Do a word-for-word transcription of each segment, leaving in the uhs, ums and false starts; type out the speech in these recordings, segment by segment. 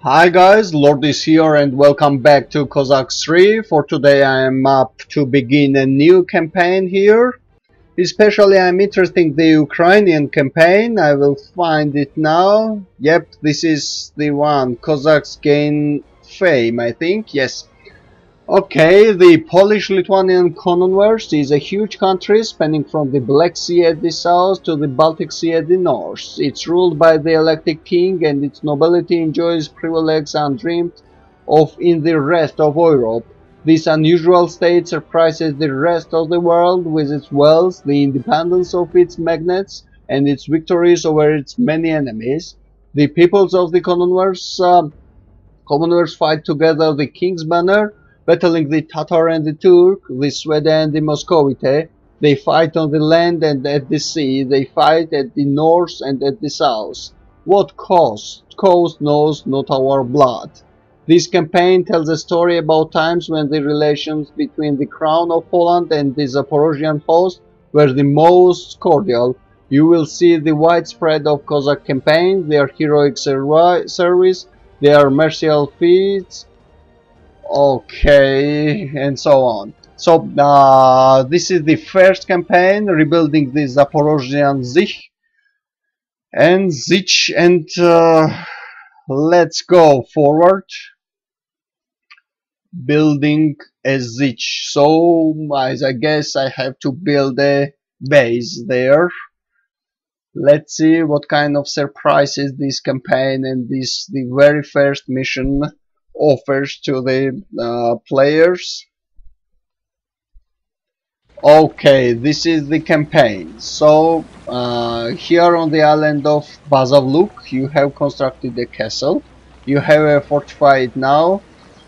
Hi guys, Lord is here and welcome back to Cossacks three. For today I am up to begin a new campaign here. Especially I'm interested in the Ukrainian campaign. I will find it now. Yep, this is the one, Cossacks Gain Fame, I think, yes. Okay, the Polish-Lithuanian Commonwealth is a huge country spanning from the Black Sea at the south to the Baltic Sea at the north. It's ruled by the elected king and its nobility enjoys privileges undreamed of in the rest of Europe. This unusual state surprises the rest of the world with its wealth, the independence of its magnates, and its victories over its many enemies. The peoples of the Commonwealth, uh, Commonwealth fight together the king's banner, battling the Tatar and the Turk, the Swede and the Moscovite. They fight on the land and at the sea, they fight at the north and at the south. What cause? Cause knows not our blood. This campaign tells a story about times when the relations between the Crown of Poland and the Zaporozhian Host were the most cordial. You will see the widespread of Cossack campaigns, their heroic service, their martial feats, okay, and so on. So uh, this is the first campaign, rebuilding the Zaporozhian Sich and Zich, and uh, let's go forward building a Zich. So as I guess I have to build a base there. Let's see what kind of surprises this campaign and this the very first mission offers to the uh, players. Okay, this is the campaign. So uh, here on the island of Bazavluk you have constructed a castle, you have uh, fortified it now,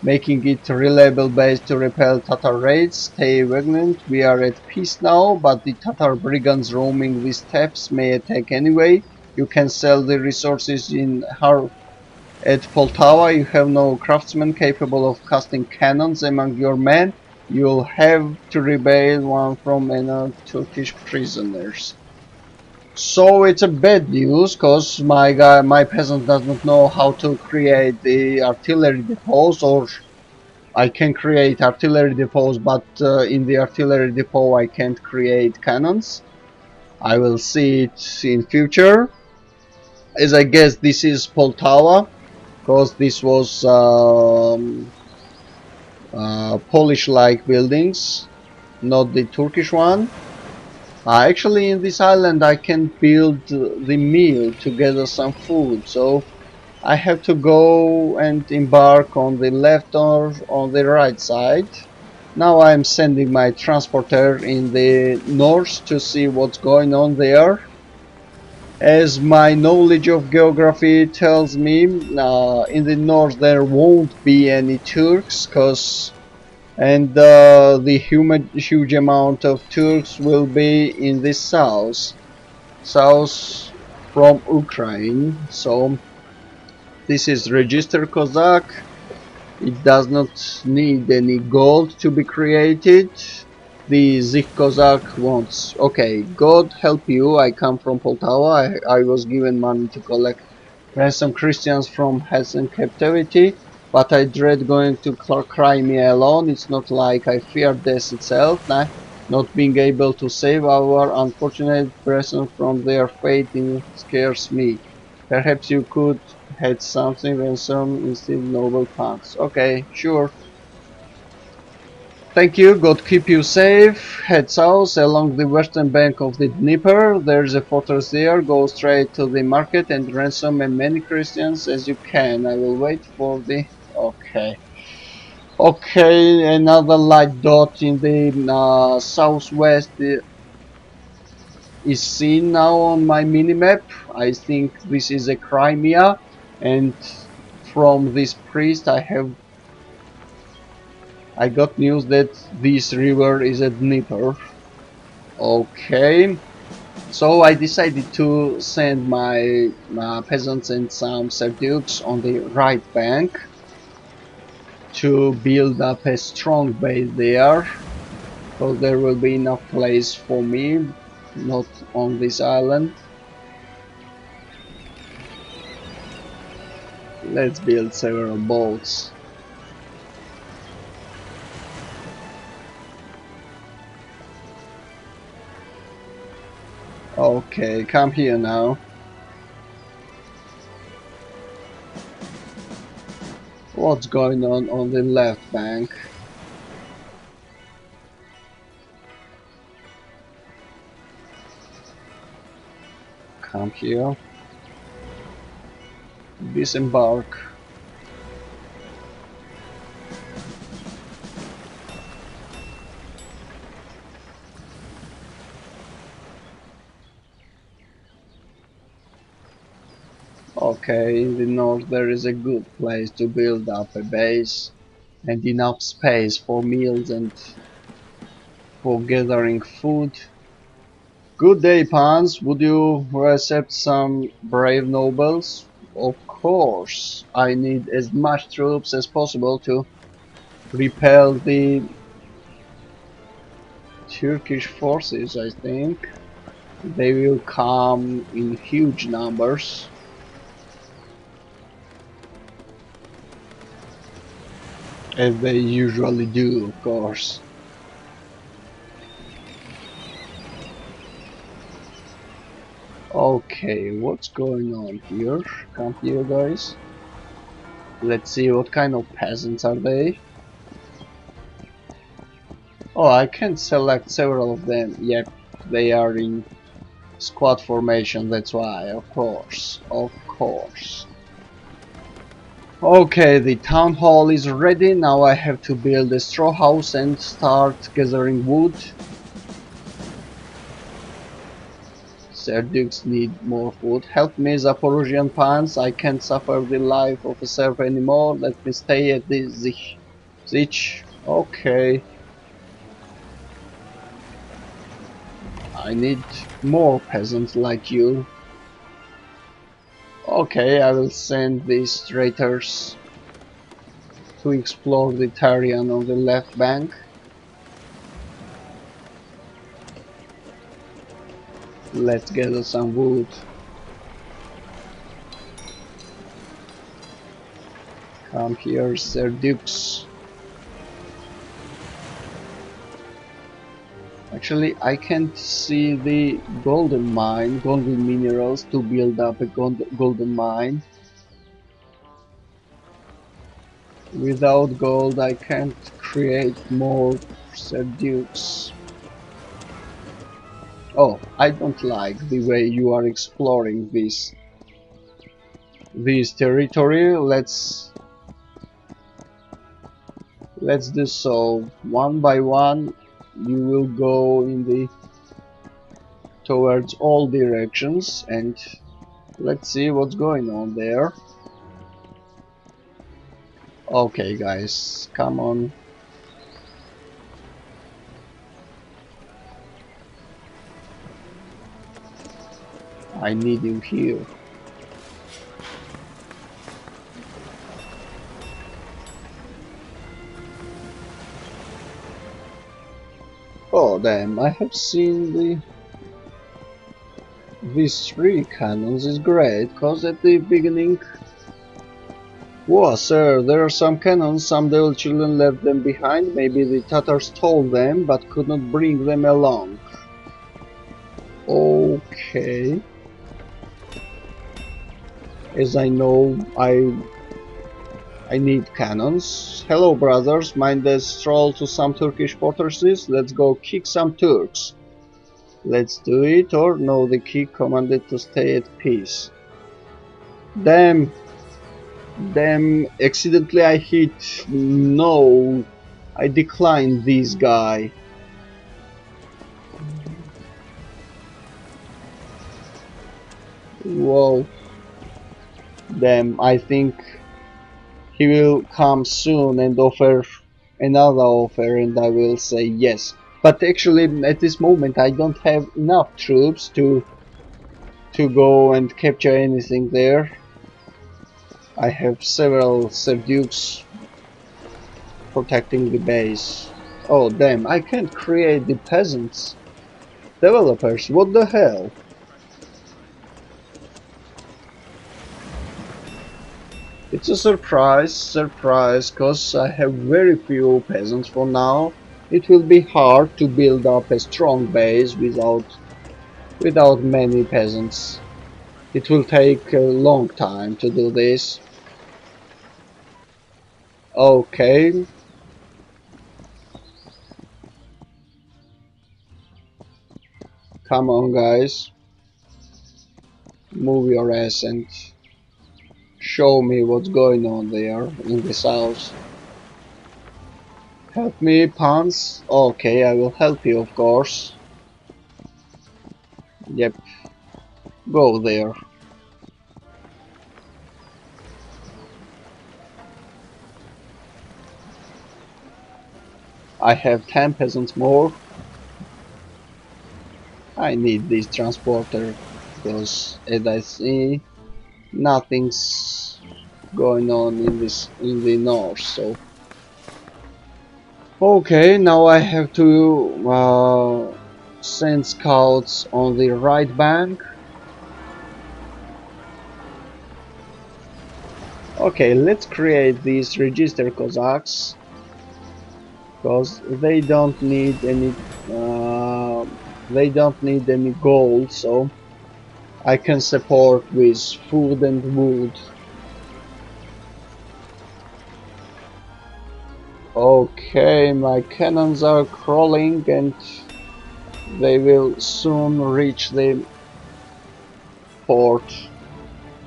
making it a reliable base to repel Tatar raids. Stay vigilant, we are at peace now, but the Tatar brigands roaming these steppes may attack anyway. You can sell the resources in her at Poltava. You have no craftsmen capable of casting cannons among your men. You'll have to rebuild one from another Turkish prisoners. So it's a bad news, cause my guy, my peasant doesn't know how to create the artillery depots, or I can create artillery depots, but uh, in the artillery depot I can't create cannons. I will see it in future. As I guess this is Poltava, because this was um, uh, Polish-like buildings, not the Turkish one. Uh, actually in this island I can build the meal to gather some food, so I have to go and embark on the left or on the right side. Now I'm sending my transporter in the north to see what's going on there. As my knowledge of geography tells me, uh, in the north there won't be any Turks, cause and uh, the human, huge amount of Turks will be in the south, south from Ukraine. So this is registered Cossack. It does not need any gold to be created. The Zik-Kozak wants. Okay, God help you, I come from Poltava, I, I was given money to collect ransom Christians from Hasan captivity, but I dread going to Crimea alone. It's not like I fear death itself, nah, not being able to save our unfortunate brethren from their fate scares me. Perhaps you could had something ransom instead noble funds. Okay, sure. Thank you, God keep you safe. Head south along the western bank of the Dnieper. There is a fortress there. Go straight to the market and ransom as many Christians as you can. I will wait for the... Okay. Okay, another light dot in the uh, southwest is seen now on my minimap. I think this is a Crimea. And from this priest I have... I got news that this river is a Dnieper. Okay, so I decided to send my uh, peasants and some Serdukes on the right bank to build up a strong base there, so there will be enough place for me, not on this island. Let's build several boats. Okay, come here now. What's going on on the left bank? Come here. Disembark. Okay, in the north there is a good place to build up a base and enough space for meals and for gathering food. Good day, Pans. Would you accept some brave nobles? Of course. I need as much troops as possible to repel the Turkish forces, I think. They will come in huge numbers. As they usually do, of course. Okay, what's going on here? Come here, guys. Let's see what kind of peasants are they. Oh, I can select several of them. Yep, they are in squad formation, that's why. Of course, of course. Okay, the town hall is ready. Now I have to build a straw house and start gathering wood. Serdukes need more food. Help me, Zaporozhian Pans. I can't suffer the life of a serf anymore. Let me stay at the Zich. Zich. Okay. I need more peasants like you. Okay, I will send these traitors to explore the Tarian on the left bank. Let's gather some wood. Come here, Serduke. Actually, I can't see the golden mine, golden minerals to build up a gold, golden mine. Without gold, I can't create more Serduke. Oh, I don't like the way you are exploring this this territory. Let's let's do so one by one. You will go in the towards all directions, and let's see what's going on there. Okay, guys, come on. I need you here. Oh damn, I have seen the... These three cannons is great, cause at the beginning... Whoa, sir, there are some cannons, some devil children left them behind, maybe the Tatars stole them, but could not bring them along. Okay... As I know, I I need cannons. Hello, brothers. Mind the stroll to some Turkish fortresses. Let's go kick some Turks. Let's do it. Or no, the king commanded to stay at peace. Damn. Damn. Accidentally I hit. No. I declined this guy. Whoa. Them, I think he will come soon and offer another offer, and I will say yes. But actually, at this moment, I don't have enough troops to to go and capture anything there. I have several Serdukes protecting the base. Oh damn! I can't create the peasants. Developers, what the hell? It's a surprise, surprise, cause I have very few peasants for now. It will be hard to build up a strong base without without many peasants. It will take a long time to do this. Okay. Come on, guys. Move your ass and show me what's going on there in the south. Help me, pants. Okay, I will help you, of course. Yep. Go there. I have ten peasants more. I need this transporter because, as I see, nothing's going on in this in the north. So okay, now I have to uh, send scouts on the right bank. Okay, let's create these registered Cossacks because they don't need any uh, they don't need any gold, so I can support with food and wood. Okay, my cannons are crawling and they will soon reach the port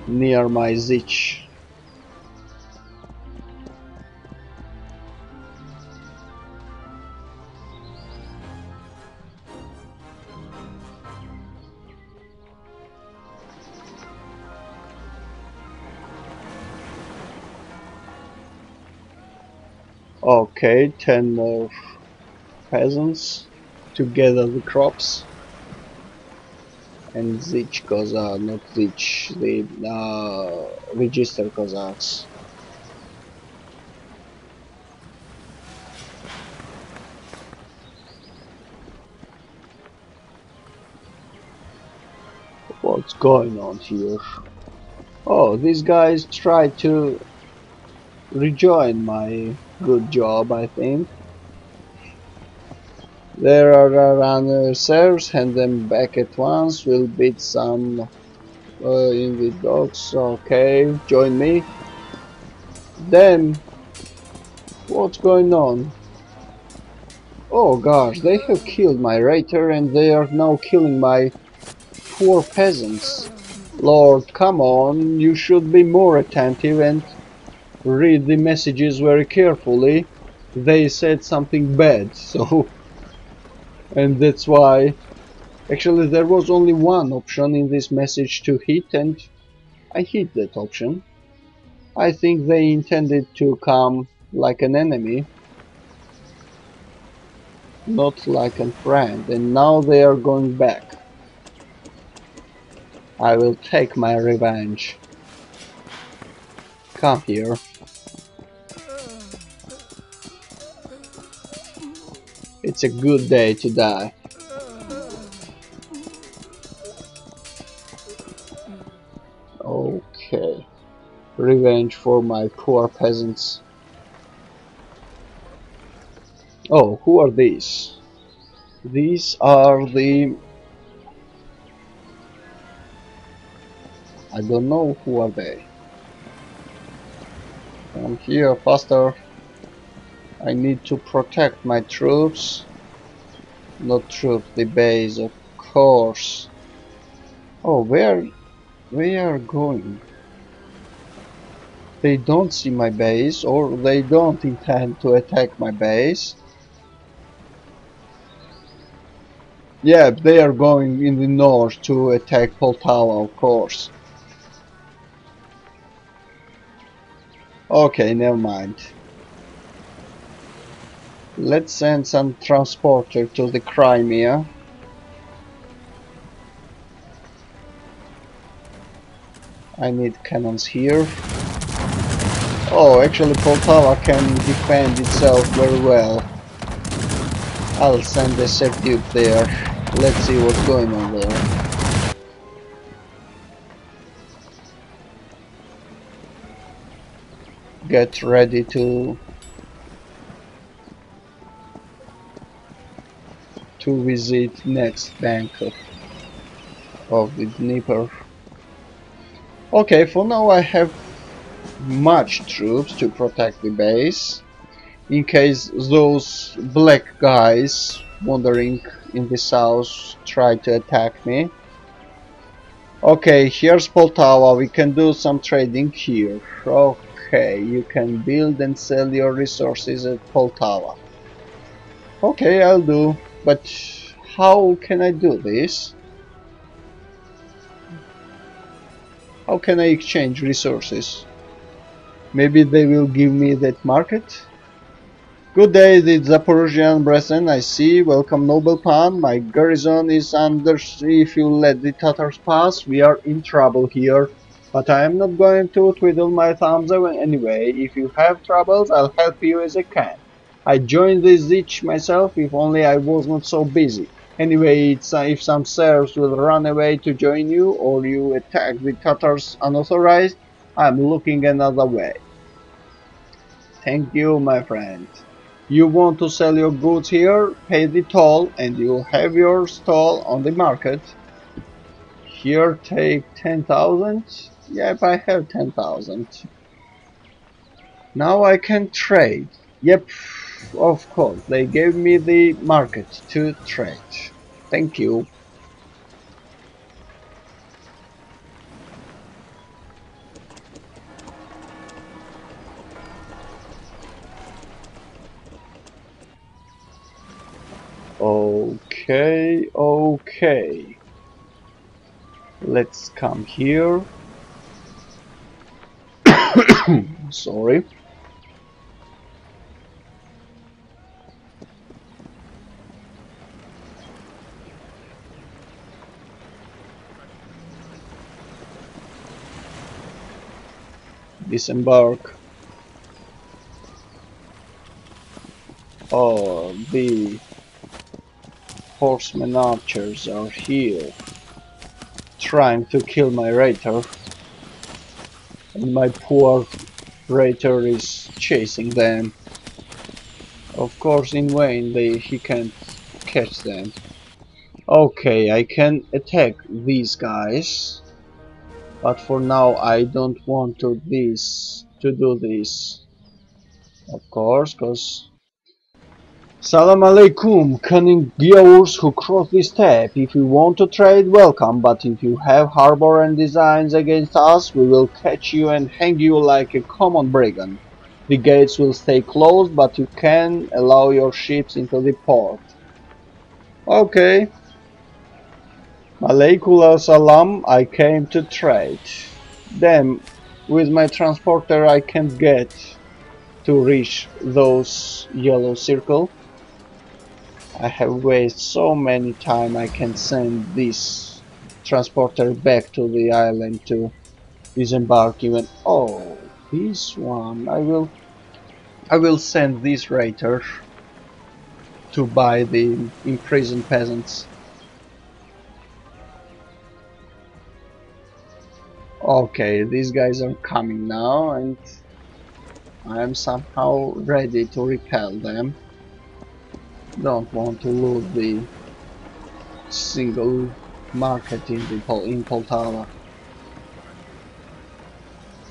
near my Sich. Okay, ten more peasants to gather the crops. And Zik-Kozak, not Zich, the uh, registered Cossacks. What's going on here? Oh, these guys try to rejoin my good job, I think. There are runner serves, hand them back at once, we'll beat some uh, in the docks. Okay, join me. Then, what's going on? Oh gosh, they have killed my raider and they are now killing my poor peasants. Lord, come on, you should be more attentive and read the messages very carefully. They said something bad, so and that's why. Actually, there was only one option in this message to hit, and I hit that option. I think they intended to come like an enemy, not like a friend, and now they are going back. I will take my revenge. Come here. It's a good day to die. Okay. Revenge for my poor peasants. Oh, who are these? These are the... I don't know who are they. Come here, faster. I need to protect my troops. Not troops, the base, of course. Oh, where they are going? They don't see my base, or they don't intend to attack my base. Yeah, they are going in the north to attack Poltava, of course. Okay, never mind. Let's send some transporter to the Crimea. I need cannons here. Oh, actually Poltava can defend itself very well. I'll send the Serduke there. Let's see what's going on there. get ready to to visit next bank of, of the Dnieper. Okay, for now I have much troops to protect the base, in case those black guys wandering in the south try to attack me. Okay, here's Poltava, we can do some trading here. Okay, you can build and sell your resources at Poltava. Okay, I'll do, but how can I do this? How can I exchange resources? Maybe they will give me that market? Good day, the Zaporozhian brethren, I see. Welcome, noble Pan. My garrison is under siege. If you let the Tatars pass, we are in trouble here. But I am not going to twiddle my thumbs anyway. If you have troubles, I'll help you as I can. I joined this siege myself, if only I was not so busy. Anyway, it's, uh, if some Serbs will run away to join you, or you attack the Tatars unauthorized, I'm looking another way. Thank you, my friend. You want to sell your goods here, pay the toll, and you'll have your stall on the market. Here, take ten thousand. Yep, I have ten thousand. Now I can trade. Yep, of course, they gave me the market to trade. Thank you. Okay, okay. Let's come here. Sorry. Disembark. Oh, the horsemen archers are here trying to kill my raider, and my poor raider is chasing them. Of course, in vain, they he can't catch them. Okay, I can attack these guys, but for now I don't want to this to do this, of course, because Salam alaikum, cunning Giaurs who cross the steppe. If you want to trade, welcome, but if you have harbor and designs against us, we will catch you and hang you like a common brigand. The gates will stay closed, but you can allow your ships into the port. Okay. Alaikula salam, I came to trade. Damn, with my transporter I can't get to reach those yellow circle. I have wasted so many time. I can send this transporter back to the island to disembark even. Oh, this one I will I will send this raider to buy the imprisoned peasants. Okay, these guys are coming now, and I am somehow ready to repel them. Don't want to lose the single market in the Pol in Poltava.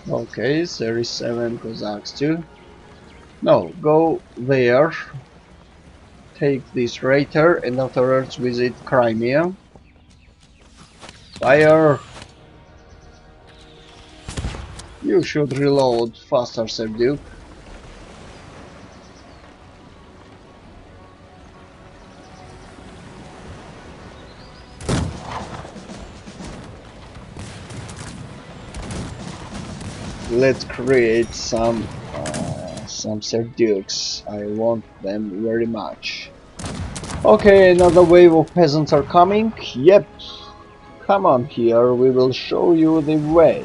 Okay, series seven Cossacks two. No, go there. Take this raider and afterwards visit Crimea. Fire! You should reload faster, Serduke. Let's create some uh, some Serdukes. I want them very much. Okay, another wave of peasants are coming. Yep, come on here. We will show you the way.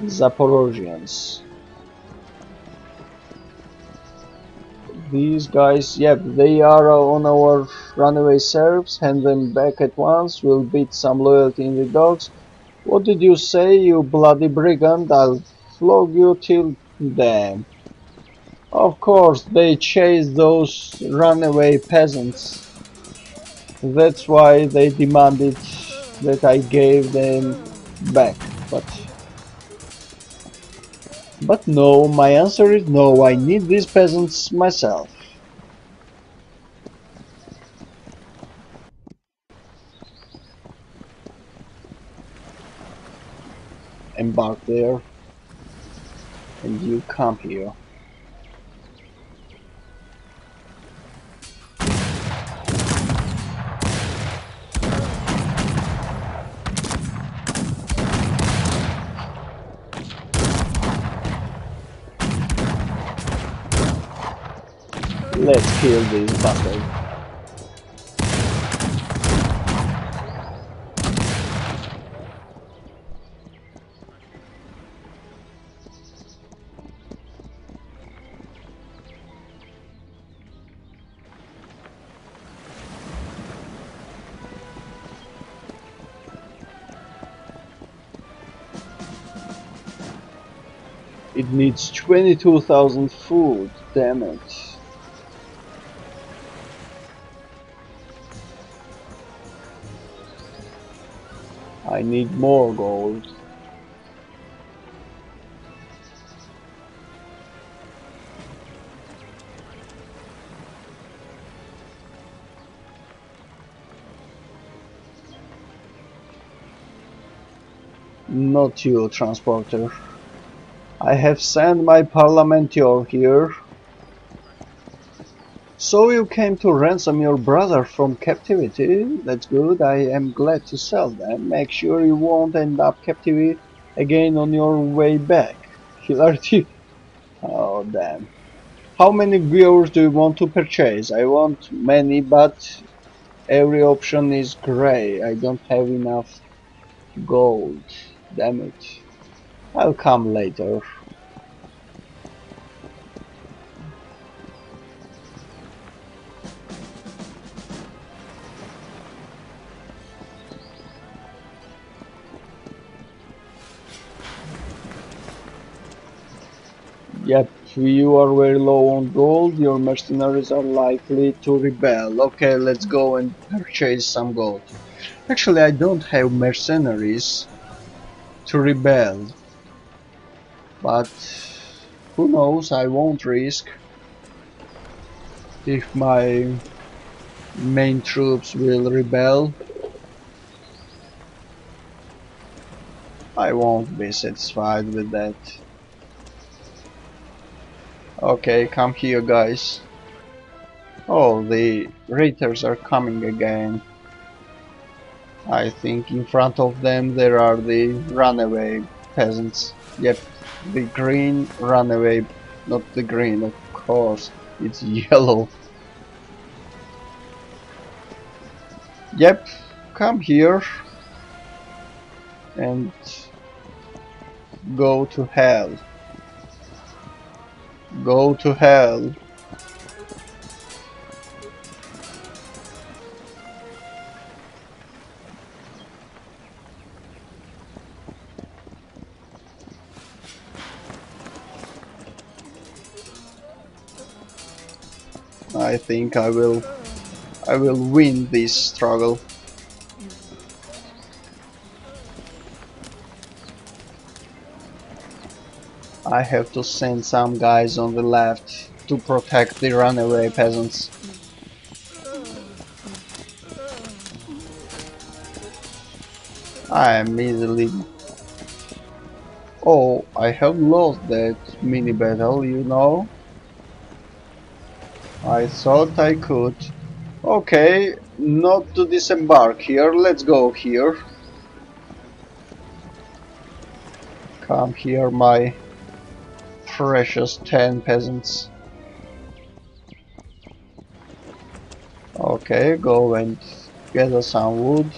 Zaporozhians. These guys, yep, they are on our runaway Serbs. Hand them back at once. We'll beat some loyalty in the dogs. What did you say, you bloody brigand? I'll flog you till Damn. Of course, they chased those runaway peasants. That's why they demanded that I gave them back. But, but no, my answer is no. I need these peasants myself. Embark there, and you come here. Let's kill this bastard. It needs twenty-two thousand food, damn it. I need more gold. Not you, transporter. I have sent my parliamentary here. So you came to ransom your brother from captivity? That's good, I am glad to sell them. Make sure you won't end up captive again on your way back. Hilarity. Oh damn. How many viewers do you want to purchase? I want many, but every option is grey. I don't have enough gold. Damn it. I'll come later. Yep, you are very low on gold, your mercenaries are likely to rebel. Okay, let's go and purchase some gold. Actually, I don't have mercenaries to rebel. But who knows, I won't risk if my main troops will rebel. I won't be satisfied with that. Okay, come here, guys. Oh, the raiders are coming again. I think in front of them there are the runaway peasants. Yep, the green runaway, not the green, of course, it's yellow. Yep, come here and go to hell. Go to hell. I think I will I will win this struggle. I have to send some guys on the left to protect the runaway peasants. I am easily... Oh, I have lost that mini battle, you know. I thought I could. Okay, not to disembark here, let's go here. Come here, my precious ten peasants. Okay, go and gather some wood.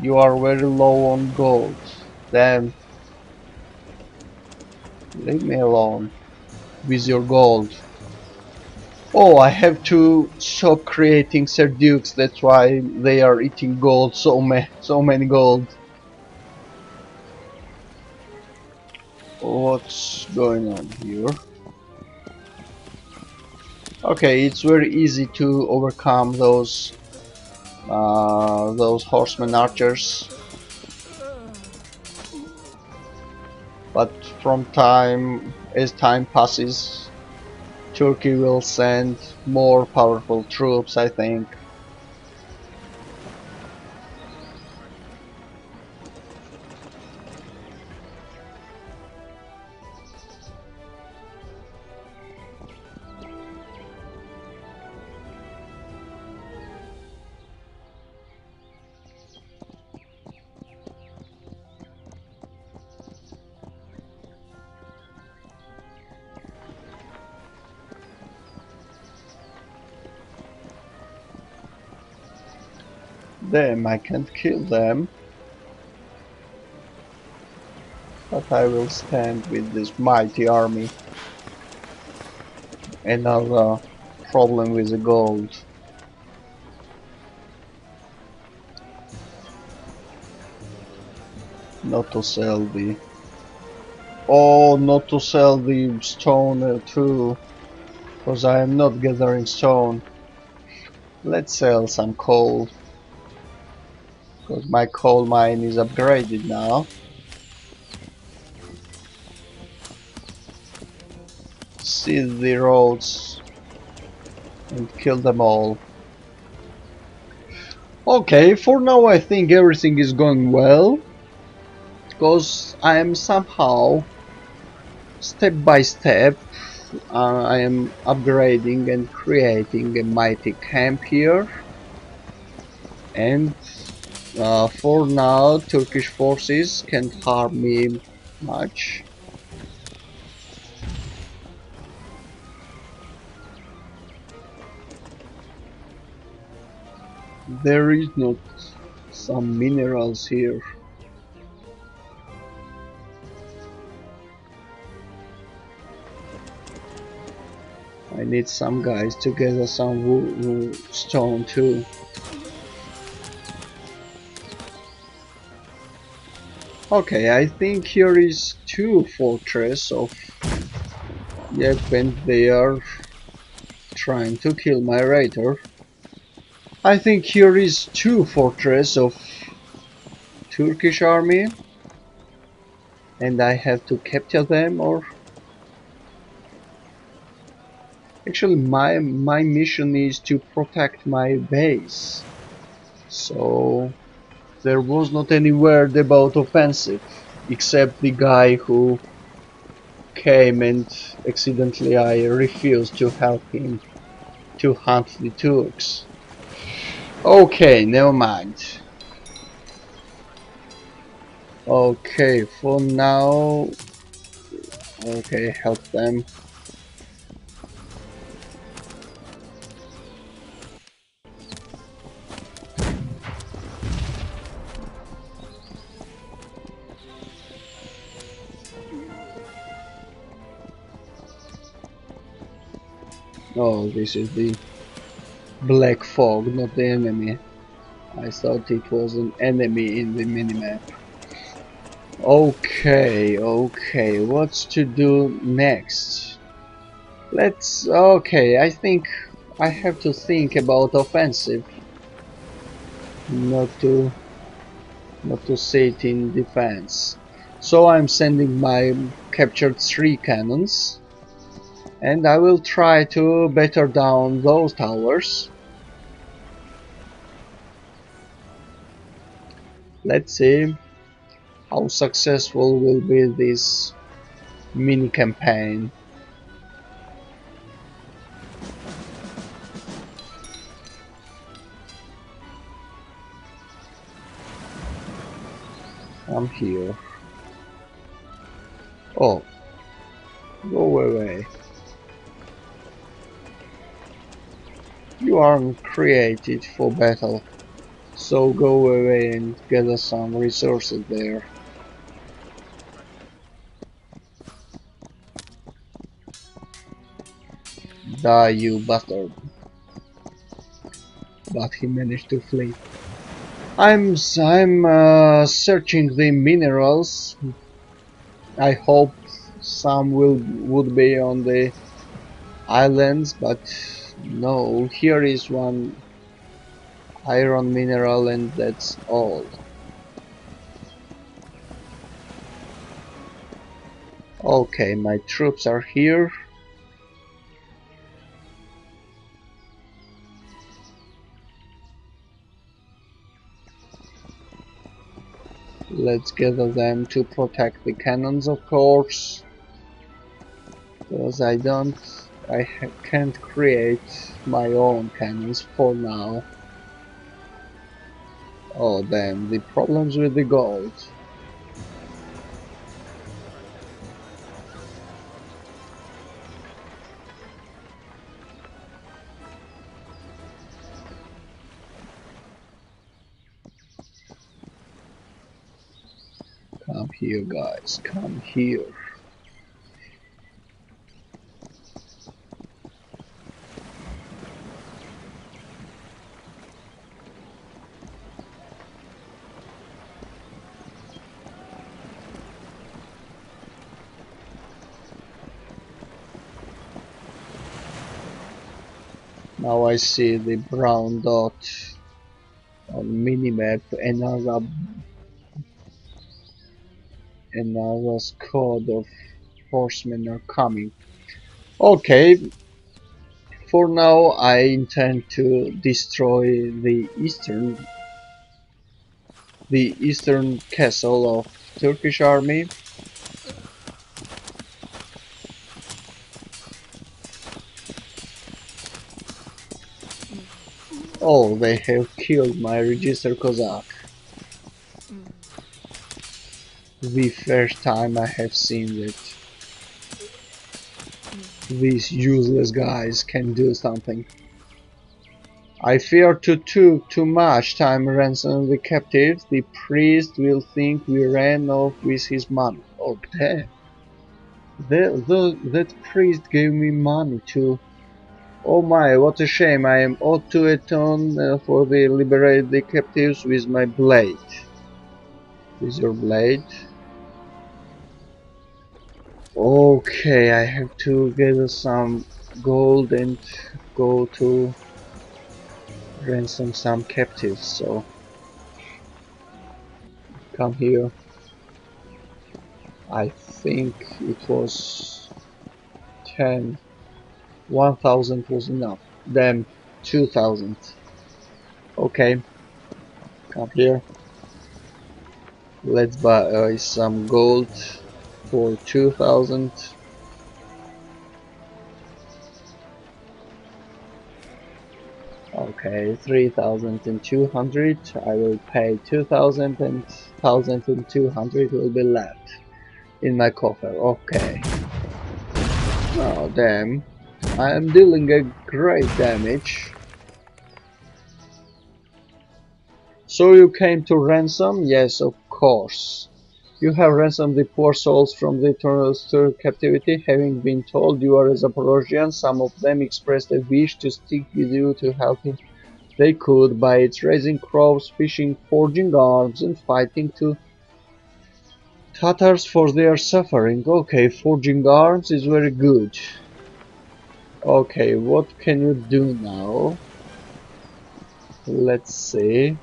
You are very low on gold. Damn. Leave me alone with your gold. Oh, I have to stop creating Serdukes. That's why they are eating gold. So ma so many gold. what's going on here. Okay, it's very easy to overcome those uh, those horsemen archers, but from time as time passes, Turkey will send more powerful troops, I think. Them, I can't kill them, but I will stand with this mighty army. Another problem with the gold. Not to sell the. Oh, not to sell the stone too, because I am not gathering stone. Let's sell some coal. Because my coal mine is upgraded now. Seize the roads and kill them all. Okay, for now I think everything is going well, because I am somehow step by step uh, I am upgrading and creating a mighty camp here, and Uh, for now, Turkish forces can't harm me much. There is not some minerals here. I need some guys to gather some wood, stone too. Okay, I think here is two fortress of... Yep, and they are trying to kill my raider. I think here is two fortress of Turkish army, and I have to capture them, or... Actually, my, my mission is to protect my base, so... There was not any word about offensive, except the guy who came and accidentally I refused to help him to hunt the Turks. Okay, never mind. Okay, for now... Okay, help them. Oh, this is the black fog, not the enemy. I thought it was an enemy in the minimap. Okay, okay, what's to do next? Let's... okay, I think I have to think about offensive. Not to... not to sit in defense. So I'm sending my captured three cannons. And I will try to batter down those towers. Let's see how successful will be this mini campaign. I'm here. Oh, go away. You aren't created for battle, so go away and gather some resources there. Die, you bastard. But he managed to flee. I'm, I'm uh, searching the minerals. I hope some will would be on the islands, but no, here is one iron mineral and that's all. Okay, my troops are here. Let's gather them to protect the cannons, of course, because I don't, I ha can't create my own cannons for now. Oh damn, the problems with the gold. Come here, guys, come here. Now I see the brown dot on minimap, another another squad of horsemen are coming. Okay, for now I intend to destroy the eastern the eastern castle of Turkish army. Oh, they have killed my register Cossack. The first time I have seen that these useless guys can do something. I fear to took too much time ransoming the captives. The priest will think we ran off with his money. Oh damn. The, the, that priest gave me money too. Oh my, what a shame, I am ought to atone uh, for the liberate the captives with my blade. With your blade. Okay, I have to gather some gold and go to ransom some captives, so come here. I think it was ten. one thousand was enough. Damn, two thousand. Okay, come here. Let's buy uh, some gold for two thousand. Okay, three thousand two hundred. I will pay two thousand, and one thousand two hundred will be left in my coffer. Okay. Oh, damn. I am dealing a great damage. So you came to ransom? Yes, of course. You have ransomed the poor souls from the eternal captivity. Having been told you are a Zaporozhian, some of them expressed a wish to stick with you to help you. They could by its raising crops, fishing, forging arms and fighting to Tatars for their suffering. Okay, forging arms is very good. Okay, what can you do now? Let's see.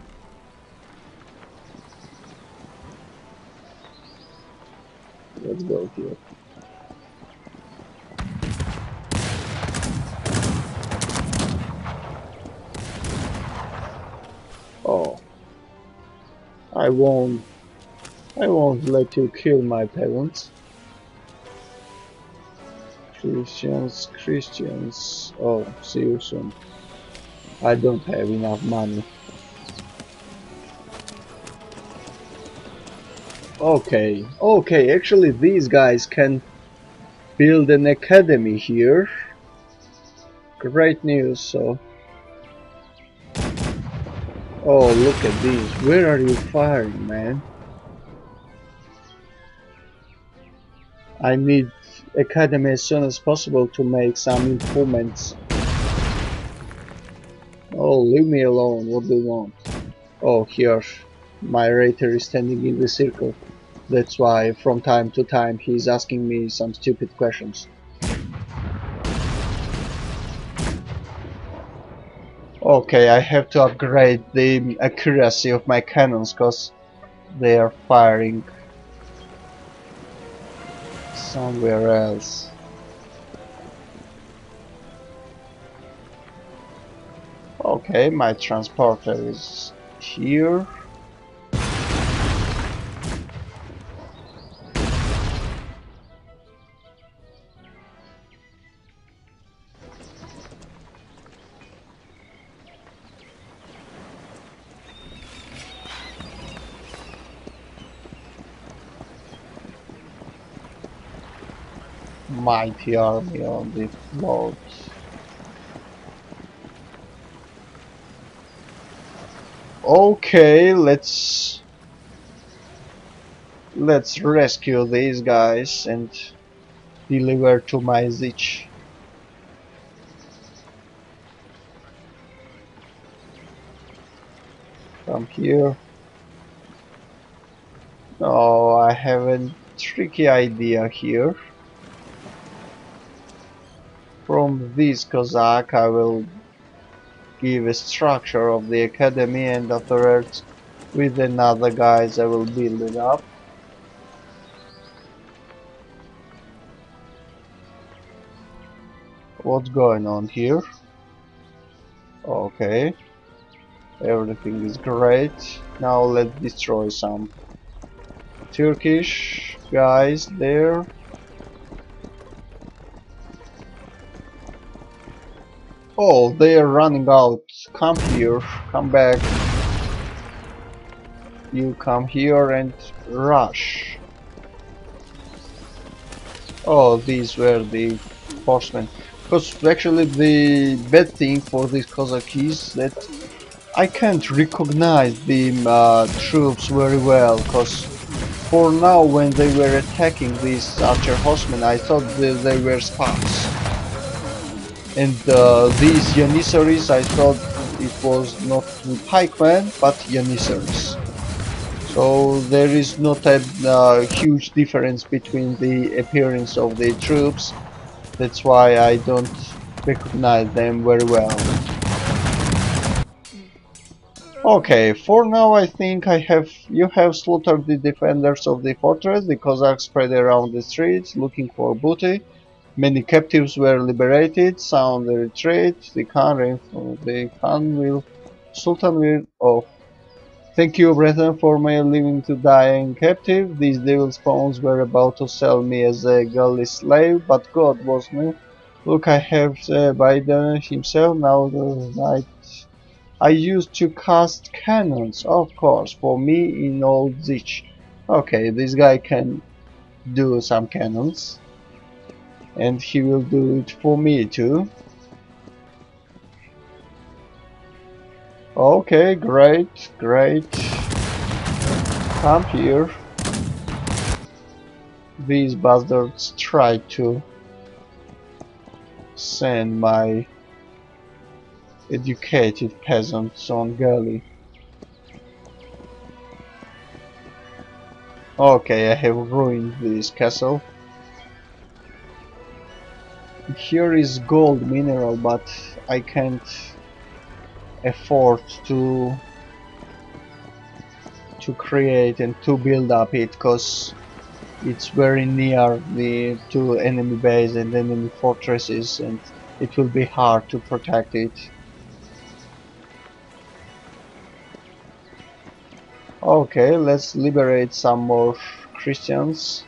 Let's go here. Oh, I won't I won't let you kill my parents. Christians, Christians. Oh, see you soon. I don't have enough money. Okay, okay, actually these guys can build an academy here. Great news, so... Oh, look at these. Where are you firing, man? I need academy as soon as possible to make some improvements. Oh, leave me alone, what do you want? Oh, here, my raider is standing in the circle. That's why from time to time he's asking me some stupid questions. Okay, I have to upgrade the accuracy of my cannons because they are firing somewhere else. Okay, my transporter is here. Mighty army on the float. Okay, let's let's rescue these guys and deliver to my Sich. Come here. Oh, I have a tricky idea here. From this Cossack I will give a structure of the academy, and afterwards with another guys I will build it up. What's going on here? Okay, everything is great. Now let's destroy some Turkish guys there. Oh, they are running out. Come here, come back. You come here and rush. Oh, these were the horsemen. Because actually the bad thing for these Cossacks is that I can't recognize the uh, troops very well. Because for now, when they were attacking these archer horsemen, I thought that they were spies. And uh, these Janissaries, I thought it was not pikemen, but Janissaries. So there is not a uh, huge difference between the appearance of the troops. That's why I don't recognize them very well. Okay, for now I think I have you have slaughtered the defenders of the fortress. The Cossacks spread around the streets looking for booty. Many captives were liberated. Sound the retreat. The Khan, the Khan will, Sultan will. Oh, thank you, brethren, for my living to die in captive. These devil spawns were about to sell me as a galley slave, but God was me. Look, I have uh, Biden himself now. The night I used to cast cannons, of course, for me in old Zich. Okay, this guy can do some cannons. And he will do it for me too. Okay, great, great. Come here. These bastards try to send my educated peasants on galley. Okay, I have ruined this castle. Here is gold mineral, but I can't afford to to create and to build up it because it's very near the to enemy base and enemy fortresses, and it will be hard to protect it. Okay, let's liberate some more Christians.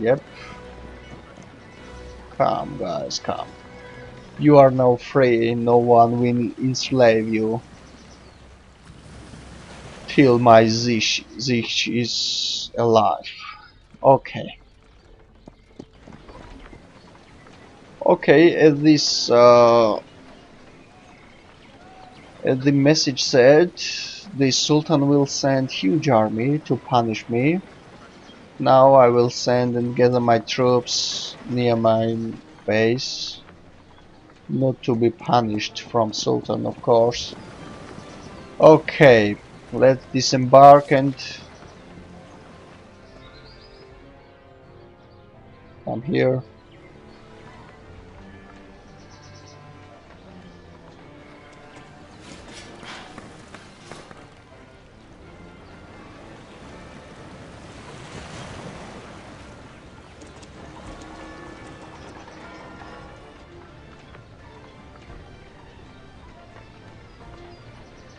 Yep. Come, guys, come. You are now free. No one will enslave you till my Zich, Zich is alive. Okay. Okay. As this, uh, as the message said, the Sultan will send huge army to punish me. Now I will send and gather my troops near my base, not to be punished from Sultan, of course. Okay, Let's disembark and come here.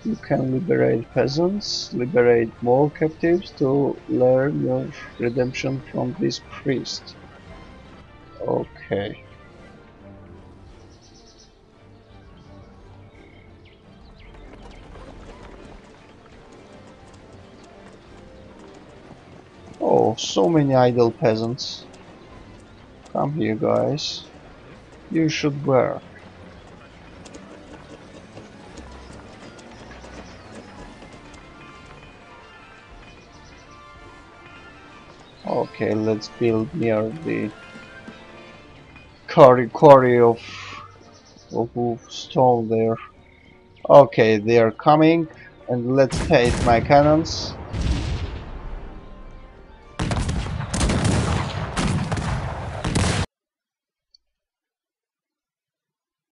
You can liberate peasants, liberate more captives to learn your redemption from this priest. Okay. Oh, so many idle peasants. Come here, guys. You should work. Okay, let's build near the quarry, quarry of, of stone there. Okay, they are coming, and let's hit my cannons.